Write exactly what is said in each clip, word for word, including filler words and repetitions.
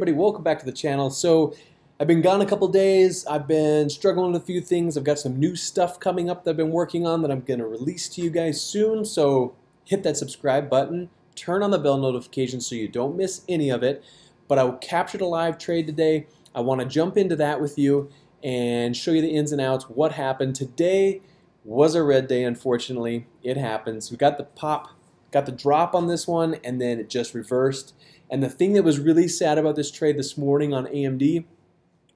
everybody, welcome back to the channel. So I've been gone a couple days, I've been struggling with a few things, I've got some new stuff coming up that I've been working on that I'm going to release to you guys soon, so hit that subscribe button, turn on the bell notification so you don't miss any of it. But I captured a live trade today, I want to jump into that with you and show you the ins and outs, what happened. Today was a red day, unfortunately, it happens. We got the pop, got the drop on this one, and then it just reversed. And the thing that was really sad about this trade this morning on A M D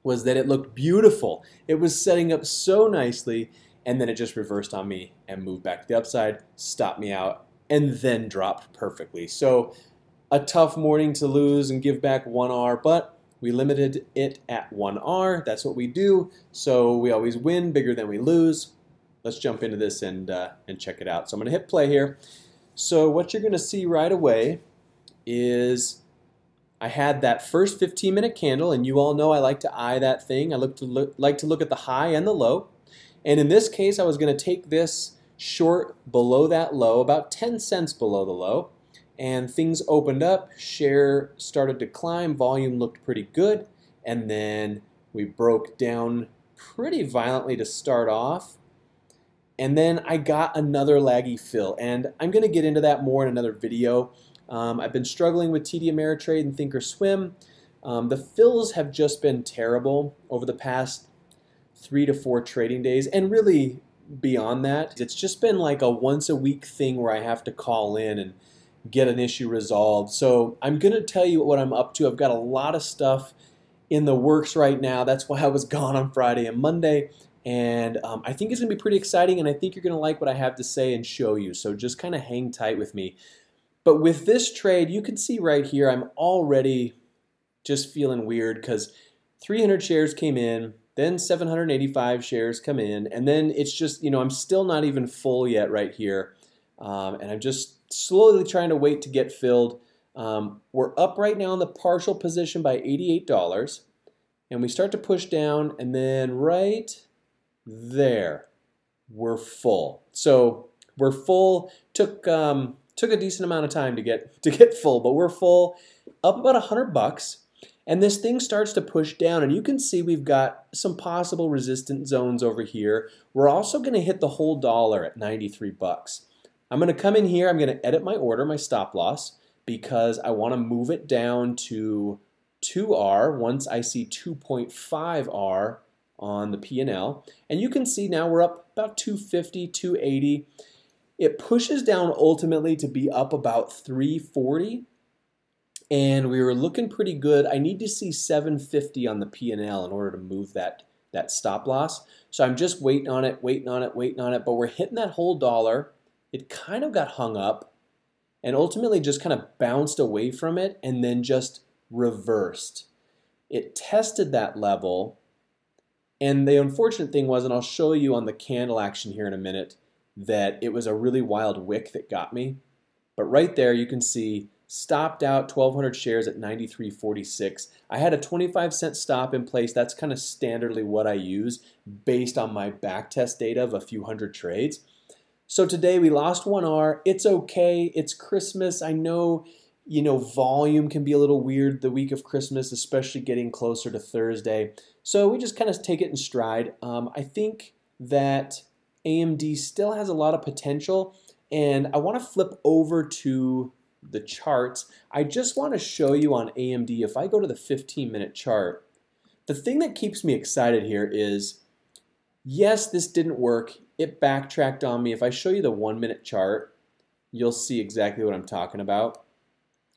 was that it looked beautiful. It was setting up so nicely, and then it just reversed on me and moved back to the upside, stopped me out, and then dropped perfectly. So a tough morning to lose and give back one R, but we limited it at one R. That's what we do. So we always win bigger than we lose. Let's jump into this and, uh, and check it out. So I'm gonna hit play here. So what you're gonna see right away is I had that first fifteen minute candle, and you all know I like to eye that thing. I look to look, like to look at the high and the low. And in this case, I was gonna take this short below that low, about ten cents below the low. And things opened up, share started to climb, volume looked pretty good. And then we broke down pretty violently to start off. And then I got another laggy fill, and I'm going to get into that more in another video. Um, I've been struggling with T D Ameritrade and Thinkorswim. Um, the fills have just been terrible over the past three to four trading days, and really beyond that. It's just been like a once a week thing where I have to call in and get an issue resolved. So I'm going to tell you what I'm up to. I've got a lot of stuff in the works right now. That's why I was gone on Friday and Monday. And um, I think it's going to be pretty exciting, and I think you're going to like what I have to say and show you. So just kind of hang tight with me. But with this trade, you can see right here, I'm already just feeling weird because three hundred shares came in, then seven hundred eighty-five shares come in, and then it's just, you know, I'm still not even full yet right here. Um, and I'm just slowly trying to wait to get filled. Um, we're up right now in the partial position by eighty-eight dollars, and we start to push down, and then right there, we're full. So we're full. Took um, took a decent amount of time to get to get full, but we're full. Up about a hundred bucks, and this thing starts to push down. And you can see we've got some possible resistance zones over here. We're also going to hit the whole dollar at ninety-three bucks. I'm going to come in here. I'm going to edit my order, my stop loss, because I want to move it down to two R once I see two point five R. on the P and L, and you can see now we're up about two fifty, two eighty. It pushes down ultimately to be up about three forty, and we were looking pretty good. I need to see seven fifty on the P and L in order to move that that stop loss. So I'm just waiting on it, waiting on it, waiting on it. But we're hitting that whole dollar. It kind of got hung up, and ultimately just kind of bounced away from it, and then just reversed. It tested that level. And the unfortunate thing was, and I'll show you on the candle action here in a minute, that it was a really wild wick that got me. But right there you can see stopped out twelve hundred shares at ninety-three forty-six. I had a twenty-five cent stop in place. That's kind of standardly what I use based on my backtest data of a few hundred trades. So today we lost one R. It's okay. It's Christmas. I know, you know, volume can be a little weird the week of Christmas, especially getting closer to Thursday. So we just kind of take it in stride. Um, I think that A M D still has a lot of potential, and I want to flip over to the charts. I just want to show you on A M D, if I go to the fifteen minute chart, the thing that keeps me excited here is, yes, this didn't work. It backtracked on me. If I show you the one minute chart, you'll see exactly what I'm talking about.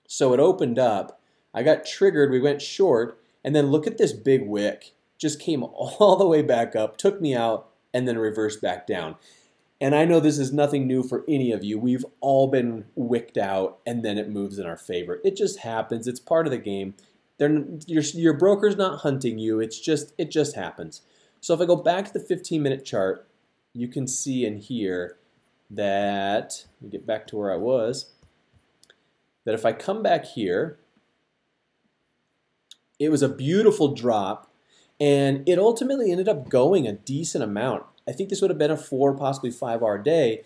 So it opened up, I got triggered, we went short, and then look at this big wick. Just came all the way back up, took me out, and then reversed back down. And I know this is nothing new for any of you. We've all been wicked out, and then it moves in our favor. It just happens. It's part of the game. They're, your, your broker's not hunting you. It's just, it just happens. So if I go back to the fifteen minute chart, you can see in here that, let me get back to where I was, that if I come back here, it was a beautiful drop, and it ultimately ended up going a decent amount. I think this would have been a four, possibly five R day,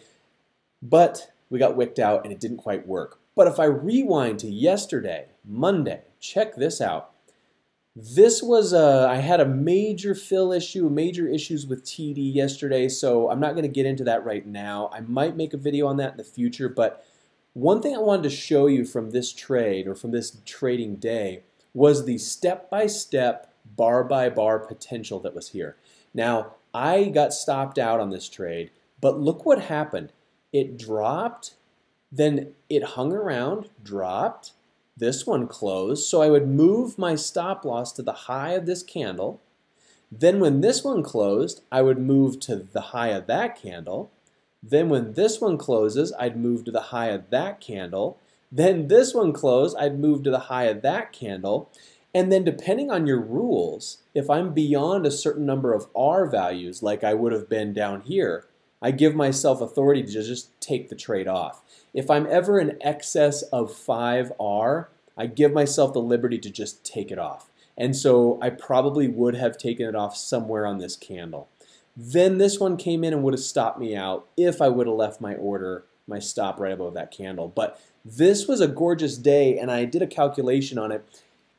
but we got wicked out and it didn't quite work. But if I rewind to yesterday, Monday, check this out. This was a, I had a major fill issue, major issues with T D yesterday, so I'm not going to get into that right now. I might make a video on that in the future, but one thing I wanted to show you from this trade or from this trading day was the step-by-step, bar-by-bar potential that was here. Now, I got stopped out on this trade, but look what happened. It dropped, then it hung around, dropped, this one closed, so I would move my stop loss to the high of this candle. Then when this one closed, I would move to the high of that candle. Then when this one closes, I'd move to the high of that candle. Then this one closed, I'd move to the high of that candle. And then depending on your rules, if I'm beyond a certain number of R values, like I would have been down here, I give myself authority to just take the trade off. If I'm ever in excess of five R, I give myself the liberty to just take it off. And so I probably would have taken it off somewhere on this candle. Then this one came in and would have stopped me out if I would have left my order, my stop right above that candle. But this was a gorgeous day, and I did a calculation on it.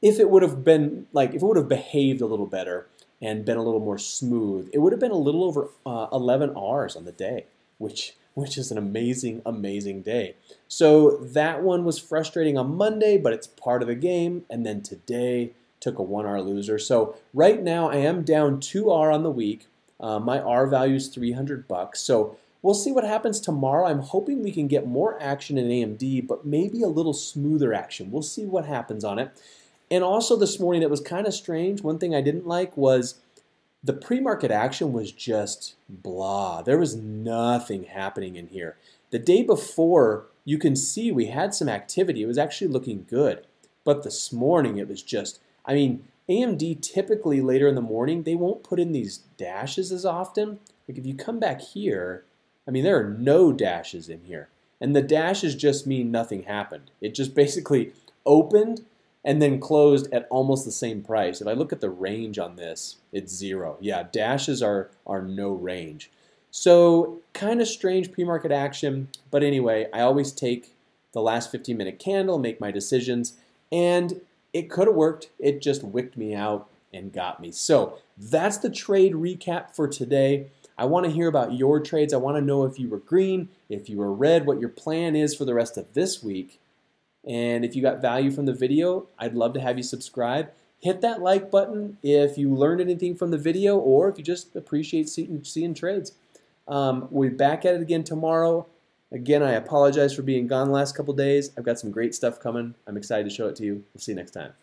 If it would have been, like, if it would have behaved a little better and been a little more smooth, it would have been a little over uh, eleven R's on the day, which which is an amazing, amazing day. So that one was frustrating on Monday, but it's part of the game. And then today took a one R loser. So right now I am down two R on the week. Uh, my R value is three hundred bucks. So we'll see what happens tomorrow. I'm hoping we can get more action in A M D, but maybe a little smoother action. We'll see what happens on it. And also this morning, that was kind of strange. One thing I didn't like was the pre-market action was just blah. There was nothing happening in here. The day before, you can see we had some activity. It was actually looking good. But this morning, it was just, I mean, A M D typically later in the morning, they won't put in these dashes as often. Like if you come back here, I mean, there are no dashes in here. And the dashes just mean nothing happened. It just basically opened and then closed at almost the same price. If I look at the range on this, it's zero. Yeah, dashes are, are no range. So kind of strange pre-market action, but anyway, I always take the last fifteen minute candle, make my decisions, and it could have worked. It just wicked me out and got me. So that's the trade recap for today. I want to hear about your trades. I want to know if you were green, if you were red, what your plan is for the rest of this week. And if you got value from the video, I'd love to have you subscribe. Hit that like button if you learned anything from the video or if you just appreciate seeing, seeing trades. Um, we'll be back at it again tomorrow. Again, I apologize for being gone the last couple days. I've got some great stuff coming. I'm excited to show it to you. We'll see you next time.